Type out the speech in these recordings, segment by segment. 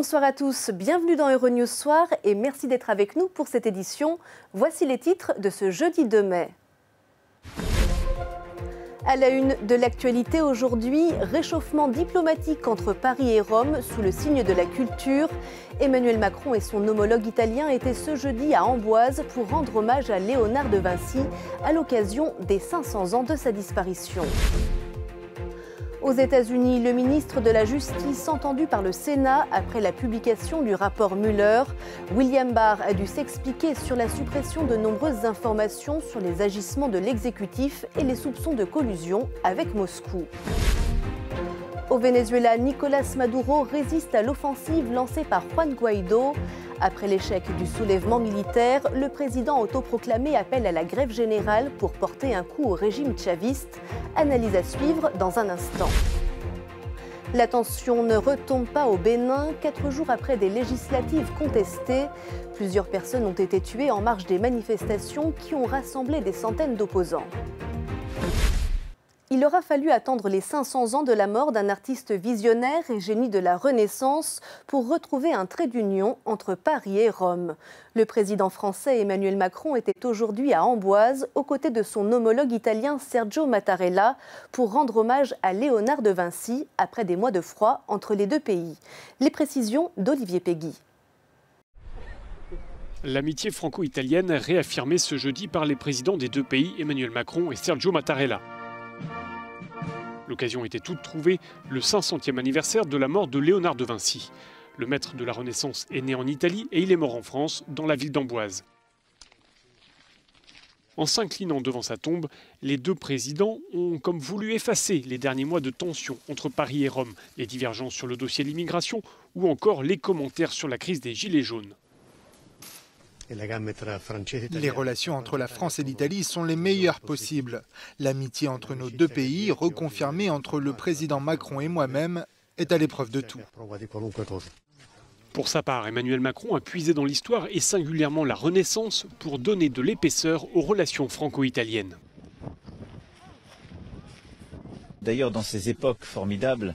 Bonsoir à tous, bienvenue dans Euronews Soir et merci d'être avec nous pour cette édition. Voici les titres de ce jeudi 2 mai. À la une de l'actualité aujourd'hui, réchauffement diplomatique entre Paris et Rome sous le signe de la culture. Emmanuel Macron et son homologue italien étaient ce jeudi à Amboise pour rendre hommage à Léonard de Vinci à l'occasion des 500 ans de sa disparition. Aux États-Unis, le ministre de la Justice entendu par le Sénat après la publication du rapport Mueller. William Barr a dû s'expliquer sur la suppression de nombreuses informations sur les agissements de l'exécutif et les soupçons de collusion avec Moscou. Au Venezuela, Nicolas Maduro résiste à l'offensive lancée par Juan Guaido. Après l'échec du soulèvement militaire, le président autoproclamé appelle à la grève générale pour porter un coup au régime chaviste. Analyse à suivre dans un instant. La tension ne retombe pas au Bénin, 4 jours après des législatives contestées. Plusieurs personnes ont été tuées en marge des manifestations qui ont rassemblé des centaines d'opposants. Il aura fallu attendre les 500 ans de la mort d'un artiste visionnaire et génie de la Renaissance pour retrouver un trait d'union entre Paris et Rome. Le président français Emmanuel Macron était aujourd'hui à Amboise, aux côtés de son homologue italien Sergio Mattarella, pour rendre hommage à Léonard de Vinci après des mois de froid entre les deux pays. Les précisions d'Olivier Péguy. L'amitié franco-italienne réaffirmée ce jeudi par les présidents des deux pays, Emmanuel Macron et Sergio Mattarella. L'occasion était toute trouvée, le 500e anniversaire de la mort de Léonard de Vinci. Le maître de la Renaissance est né en Italie et il est mort en France, dans la ville d'Amboise. En s'inclinant devant sa tombe, les deux présidents ont comme voulu effacer les derniers mois de tension entre Paris et Rome, les divergences sur le dossier de l'immigration ou encore les commentaires sur la crise des Gilets jaunes. Les relations entre la France et l'Italie sont les meilleures possibles. L'amitié entre nos deux pays, reconfirmée entre le président Macron et moi-même, est à l'épreuve de tout. Pour sa part, Emmanuel Macron a puisé dans l'histoire et singulièrement la Renaissance pour donner de l'épaisseur aux relations franco-italiennes. D'ailleurs, dans ces époques formidables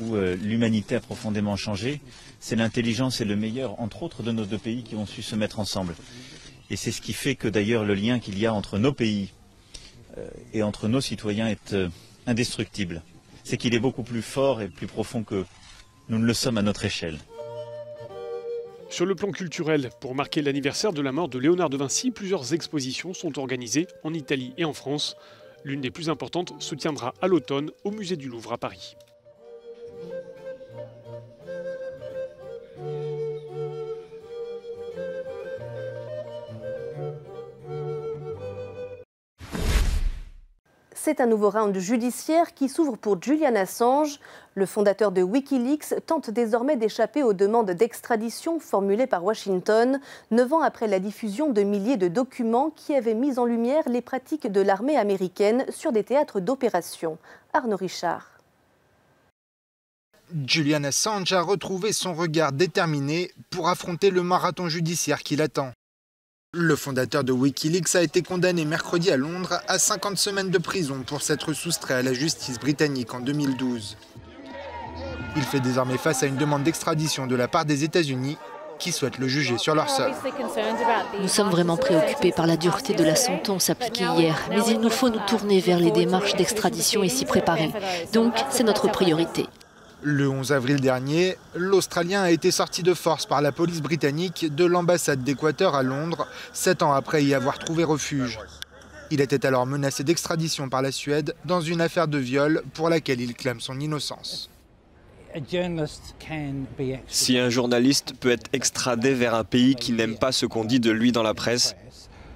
où l'humanité a profondément changé, c'est l'intelligence et le meilleur, entre autres, de nos deux pays qui ont su se mettre ensemble. Et c'est ce qui fait que d'ailleurs le lien qu'il y a entre nos pays et entre nos citoyens est indestructible. C'est qu'il est beaucoup plus fort et plus profond que nous ne le sommes à notre échelle. Sur le plan culturel, pour marquer l'anniversaire de la mort de Léonard de Vinci, plusieurs expositions sont organisées en Italie et en France. L'une des plus importantes se tiendra à l'automne au musée du Louvre à Paris. C'est un nouveau round judiciaire qui s'ouvre pour Julian Assange. Le fondateur de WikiLeaks tente désormais d'échapper aux demandes d'extradition formulées par Washington, 9 ans après la diffusion de milliers de documents qui avaient mis en lumière les pratiques de l'armée américaine sur des théâtres d'opération. Arnaud Richard. Julian Assange a retrouvé son regard déterminé pour affronter le marathon judiciaire qui l'attend. Le fondateur de WikiLeaks a été condamné mercredi à Londres à 50 semaines de prison pour s'être soustrait à la justice britannique en 2012. Il fait désormais face à une demande d'extradition de la part des États-Unis qui souhaitent le juger sur leur sol. Nous sommes vraiment préoccupés par la dureté de la sentence appliquée hier, mais il nous faut nous tourner vers les démarches d'extradition et s'y préparer. Donc, c'est notre priorité. Le 11 avril dernier, l'Australien a été sorti de force par la police britannique de l'ambassade d'Équateur à Londres, 7 ans après y avoir trouvé refuge. Il était alors menacé d'extradition par la Suède dans une affaire de viol pour laquelle il clame son innocence. Si un journaliste peut être extradé vers un pays qui n'aime pas ce qu'on dit de lui dans la presse,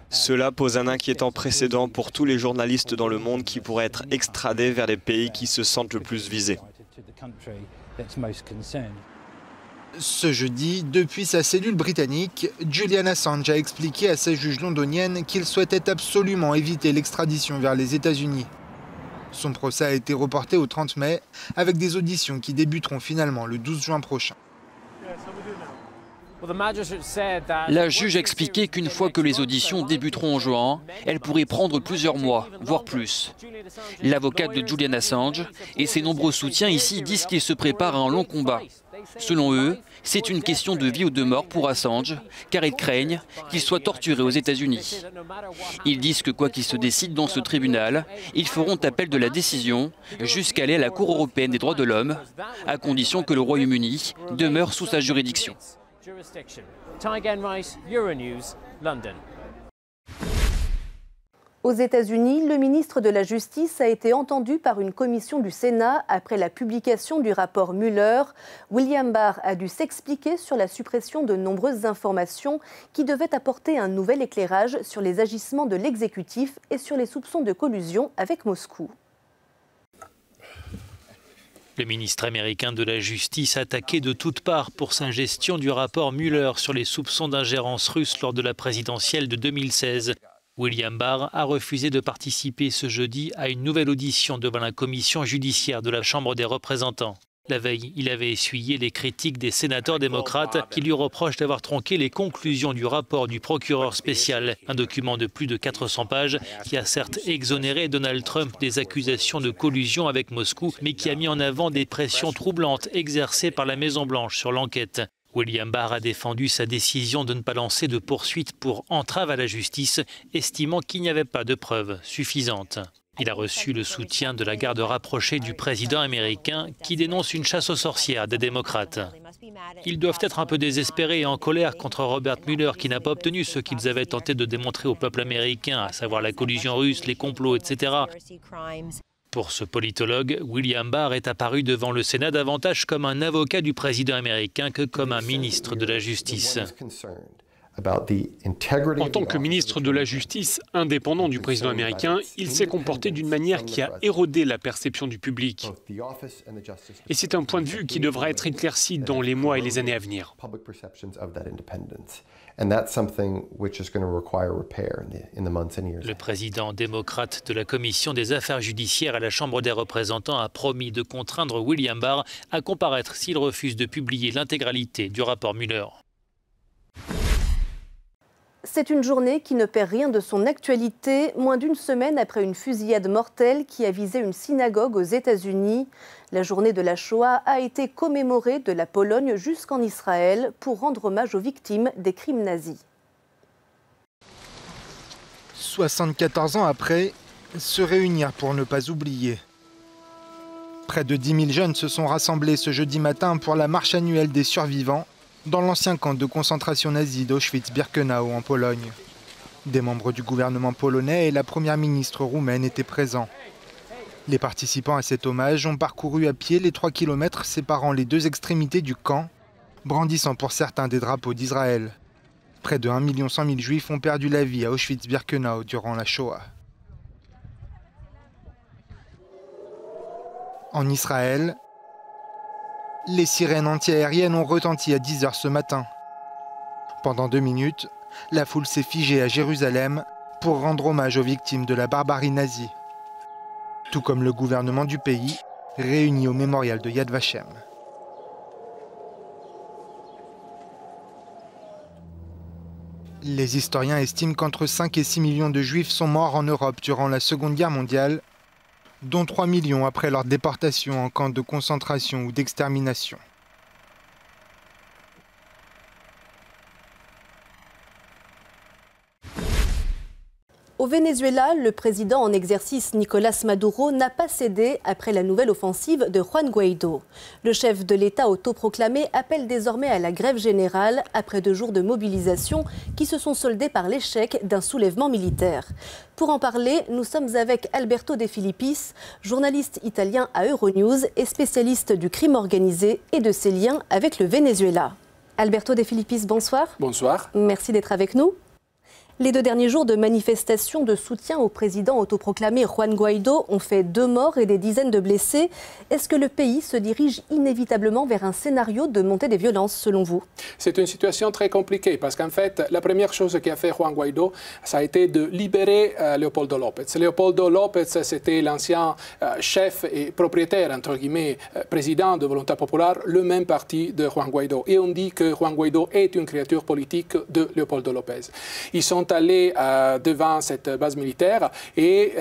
cela pose un inquiétant précédent pour tous les journalistes dans le monde qui pourraient être extradés vers les pays qui se sentent le plus visés. Ce jeudi, depuis sa cellule britannique, Julian Assange a expliqué à sa juge londonienne qu'il souhaitait absolument éviter l'extradition vers les États-Unis. Son procès a été reporté au 30 mai, avec des auditions qui débuteront finalement le 12 juin prochain. La juge a expliqué qu'une fois que les auditions débuteront en juin, elles pourraient prendre plusieurs mois, voire plus. L'avocate de Julian Assange et ses nombreux soutiens ici disent qu'il se prépare à un long combat. Selon eux, c'est une question de vie ou de mort pour Assange, car ils craignent qu'il soit torturé aux États-Unis. Ils disent que quoi qu'il se décide dans ce tribunal, ils feront appel de la décision jusqu'à aller à la Cour européenne des droits de l'homme, à condition que le Royaume-Uni demeure sous sa juridiction. Euronews, London. Aux États-Unis, le ministre de la Justice a été entendu par une commission du Sénat après la publication du rapport Mueller. William Barr a dû s'expliquer sur la suppression de nombreuses informations qui devaient apporter un nouvel éclairage sur les agissements de l'exécutif et sur les soupçons de collusion avec Moscou. Le ministre américain de la Justice attaqué de toutes parts pour sa gestion du rapport Mueller sur les soupçons d'ingérence russe lors de la présidentielle de 2016. William Barr a refusé de participer ce jeudi à une nouvelle audition devant la commission judiciaire de la Chambre des représentants. La veille, il avait essuyé les critiques des sénateurs démocrates qui lui reprochent d'avoir tronqué les conclusions du rapport du procureur spécial, un document de plus de 400 pages qui a certes exonéré Donald Trump des accusations de collusion avec Moscou, mais qui a mis en avant des pressions troublantes exercées par la Maison-Blanche sur l'enquête. William Barr a défendu sa décision de ne pas lancer de poursuite pour entrave à la justice, estimant qu'il n'y avait pas de preuves suffisantes. Il a reçu le soutien de la garde rapprochée du président américain qui dénonce une chasse aux sorcières des démocrates. Ils doivent être un peu désespérés et en colère contre Robert Mueller qui n'a pas obtenu ce qu'ils avaient tenté de démontrer au peuple américain, à savoir la collusion russe, les complots, etc. Pour ce politologue, William Barr est apparu devant le Sénat davantage comme un avocat du président américain que comme un ministre de la Justice. En tant que ministre de la Justice, indépendant du président américain, il s'est comporté d'une manière qui a érodé la perception du public. Et c'est un point de vue qui devra être éclairci dans les mois et les années à venir. Le président démocrate de la Commission des affaires judiciaires à la Chambre des représentants a promis de contraindre William Barr à comparaître s'il refuse de publier l'intégralité du rapport Mueller. C'est une journée qui ne perd rien de son actualité, moins d'une semaine après une fusillade mortelle qui a visé une synagogue aux États-Unis. La journée de la Shoah a été commémorée de la Pologne jusqu'en Israël pour rendre hommage aux victimes des crimes nazis. 74 ans après, se réunir pour ne pas oublier. Près de 10 000 jeunes se sont rassemblés ce jeudi matin pour la marche annuelle des survivants dans l'ancien camp de concentration nazi d'Auschwitz-Birkenau en Pologne. Des membres du gouvernement polonais et la première ministre roumaine étaient présents. Les participants à cet hommage ont parcouru à pied les 3 km séparant les deux extrémités du camp, brandissant pour certains des drapeaux d'Israël. Près de 1 100 000 juifs ont perdu la vie à Auschwitz-Birkenau durant la Shoah. En Israël, les sirènes antiaériennes ont retenti à 10 h ce matin. Pendant 2 minutes, la foule s'est figée à Jérusalem pour rendre hommage aux victimes de la barbarie nazie, tout comme le gouvernement du pays, réuni au mémorial de Yad Vashem. Les historiens estiment qu'entre 5 et 6 millions de Juifs sont morts en Europe durant la Seconde Guerre mondiale, dont 3 millions après leur déportation en camp de concentration ou d'extermination. Au Venezuela, le président en exercice Nicolas Maduro n'a pas cédé après la nouvelle offensive de Juan Guaido. Le chef de l'État autoproclamé appelle désormais à la grève générale après 2 jours de mobilisation qui se sont soldés par l'échec d'un soulèvement militaire. Pour en parler, nous sommes avec Alberto De Filippis, journaliste italien à Euronews et spécialiste du crime organisé et de ses liens avec le Venezuela. Alberto De Filippis, bonsoir. Bonsoir. Merci d'être avec nous. Les 2 derniers jours de manifestations de soutien au président autoproclamé Juan Guaido ont fait 2 morts et des dizaines de blessés. Est-ce que le pays se dirige inévitablement vers un scénario de montée des violences, selon vous? C'est une situation très compliquée parce qu'en fait, la première chose qu'a fait Juan Guaido, ça a été de libérer Leopoldo Lopez. Leopoldo Lopez, c'était l'ancien chef et propriétaire, entre guillemets, président de Volonté Populaire, le même parti de Juan Guaido. Et on dit que Juan Guaido est une créature politique de Leopoldo Lopez. Ils sont sont allés devant cette base militaire et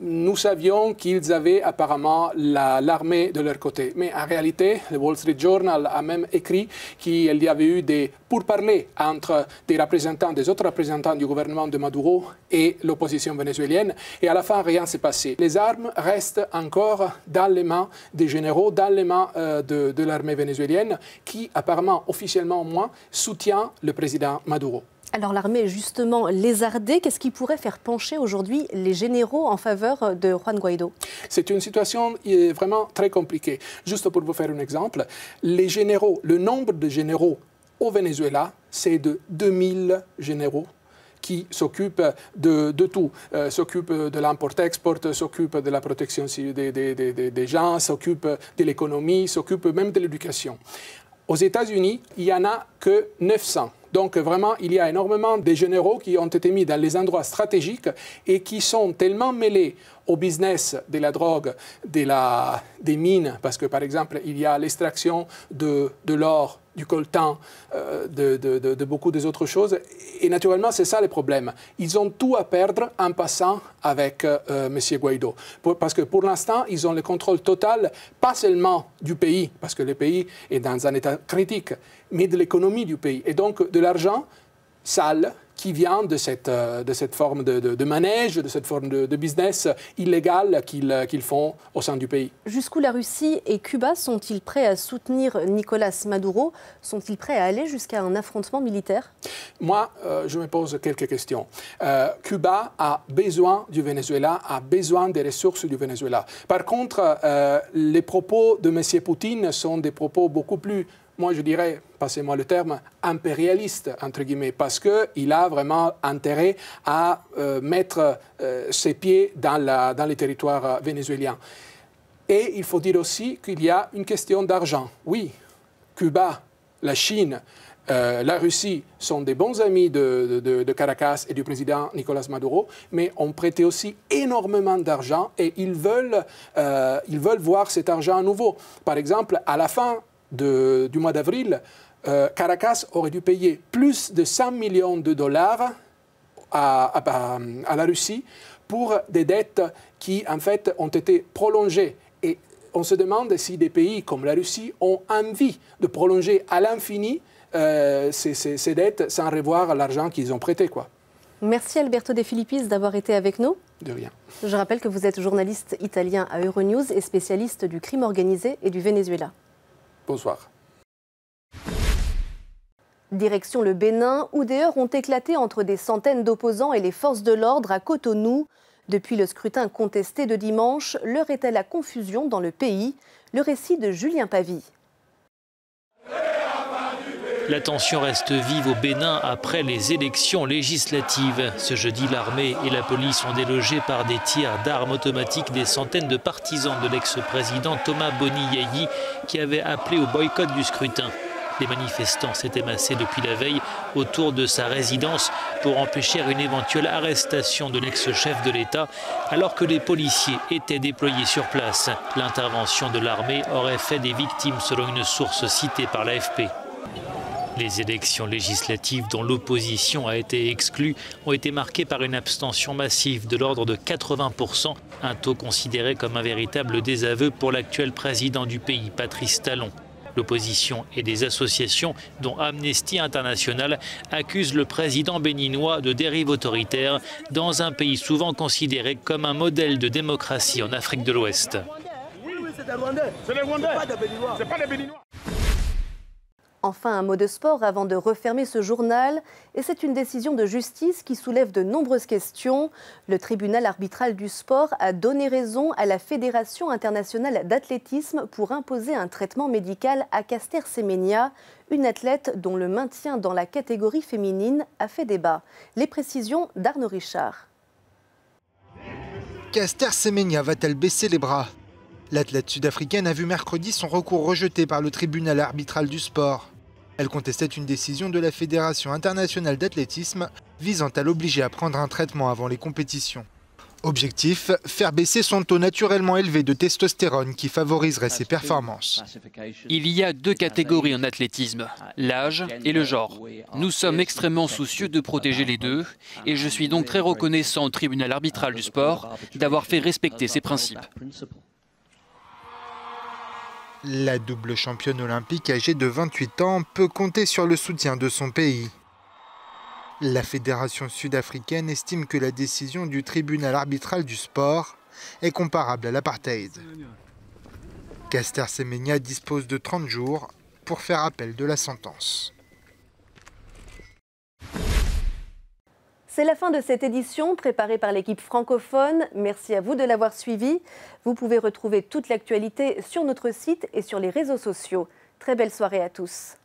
nous savions qu'ils avaient apparemment l'armée de leur côté. Mais en réalité, le Wall Street Journal a même écrit qu'il y avait eu des pourparlers entre des représentants, des autres représentants du gouvernement de Maduro et l'opposition vénézuélienne. Et à la fin, rien ne s'est passé. Les armes restent encore dans les mains des généraux, dans les mains de l'armée vénézuélienne, qui apparemment, officiellement au moins, soutient le président Maduro. Alors l'armée est justement lézardée. Qu'est-ce qui pourrait faire pencher aujourd'hui les généraux en faveur de Juan Guaido? C'est une situation vraiment très compliquée. Juste pour vous faire un exemple, les généraux, le nombre de généraux au Venezuela, c'est de 2000 généraux qui s'occupe de tout, s'occupe de l'import-export, s'occupe de la protection des gens, s'occupe de l'économie, s'occupe même de l'éducation. Aux États-Unis, il n'y en a que 900. Donc vraiment, il y a énormément de généraux qui ont été mis dans les endroits stratégiques et qui sont tellement mêlés au business de la drogue, des mines, parce que par exemple, il y a l'extraction de l'or, du coltan, de beaucoup des autres choses. Et naturellement, c'est ça le problème. Ils ont tout à perdre en passant avec M. Guaido. Parce que pour l'instant, ils ont le contrôle total, pas seulement du pays, parce que le pays est dans un état critique, mais de l'économie du pays. Et donc, de l'argent sale qui vient de cette forme de manège, de cette forme de business illégal qu'ils font au sein du pays. Jusqu'où la Russie et Cuba sont-ils prêts à soutenir Nicolas Maduro? Sont-ils prêts à aller jusqu'à un affrontement militaire? Moi, je me pose quelques questions. Cuba a besoin du Venezuela, a besoin des ressources du Venezuela. Par contre, les propos de M. Poutine sont des propos beaucoup plus, moi je dirais, passez-moi le terme, impérialiste, entre guillemets, parce qu'il a vraiment intérêt à mettre ses pieds dans les territoires vénézuéliens. Et il faut dire aussi qu'il y a une question d'argent. Oui, Cuba, la Chine, la Russie sont des bons amis de Caracas et du président Nicolas Maduro, mais ont prêté aussi énormément d'argent et ils veulent voir cet argent à nouveau. Par exemple, à la fin du mois d'avril, Caracas aurait dû payer plus de 100 millions de dollars à la Russie pour des dettes qui, en fait, ont été prolongées. Et on se demande si des pays comme la Russie ont envie de prolonger à l'infini ces dettes sans revoir l'argent qu'ils ont prêté, quoi. Merci Alberto De Filippis d'avoir été avec nous. De rien. Je rappelle que vous êtes journaliste italien à Euronews et spécialiste du crime organisé et du Venezuela. Bonsoir. Direction le Bénin, où des heurts ont éclaté entre des centaines d'opposants et les forces de l'ordre à Cotonou. Depuis le scrutin contesté de dimanche, l'heure est à la confusion dans le pays. Le récit de Julien Pavie. La tension reste vive au Bénin après les élections législatives. Ce jeudi, l'armée et la police ont délogé par des tirs d'armes automatiques des centaines de partisans de l'ex-président Thomas Boni Yayi qui avait appelé au boycott du scrutin. Les manifestants s'étaient massés depuis la veille autour de sa résidence pour empêcher une éventuelle arrestation de l'ex-chef de l'État, alors que les policiers étaient déployés sur place. L'intervention de l'armée aurait fait des victimes selon une source citée par l'AFP. Les élections législatives dont l'opposition a été exclue ont été marquées par une abstention massive de l'ordre de 80%, un taux considéré comme un véritable désaveu pour l'actuel président du pays, Patrice Talon. L'opposition et des associations, dont Amnesty International, accusent le président béninois de dérive autoritaire dans un pays souvent considéré comme un modèle de démocratie en Afrique de l'Ouest. Oui, c'est des Rwandais, c'est les Rwandais, c'est pas des Béninois. Enfin, un mot de sport avant de refermer ce journal. Et c'est une décision de justice qui soulève de nombreuses questions. Le tribunal arbitral du sport a donné raison à la Fédération internationale d'athlétisme pour imposer un traitement médical à Caster Semenya, une athlète dont le maintien dans la catégorie féminine a fait débat. Les précisions d'Arnaud Richard. Caster Semenya va-t-elle baisser les bras? L'athlète sud-africaine a vu mercredi son recours rejeté par le tribunal arbitral du sport. Elle contestait une décision de la Fédération internationale d'athlétisme visant à l'obliger à prendre un traitement avant les compétitions. Objectif, faire baisser son taux naturellement élevé de testostérone qui favoriserait ses performances. Il y a deux catégories en athlétisme, l'âge et le genre. Nous sommes extrêmement soucieux de protéger les deux et je suis donc très reconnaissant au tribunal arbitral du sport d'avoir fait respecter ces principes. La double championne olympique âgée de 28 ans peut compter sur le soutien de son pays. La Fédération sud-africaine estime que la décision du tribunal arbitral du sport est comparable à l'apartheid. Caster Semenya dispose de 30 jours pour faire appel de la sentence. C'est la fin de cette édition préparée par l'équipe francophone. Merci à vous de l'avoir suivie. Vous pouvez retrouver toute l'actualité sur notre site et sur les réseaux sociaux. Très belle soirée à tous.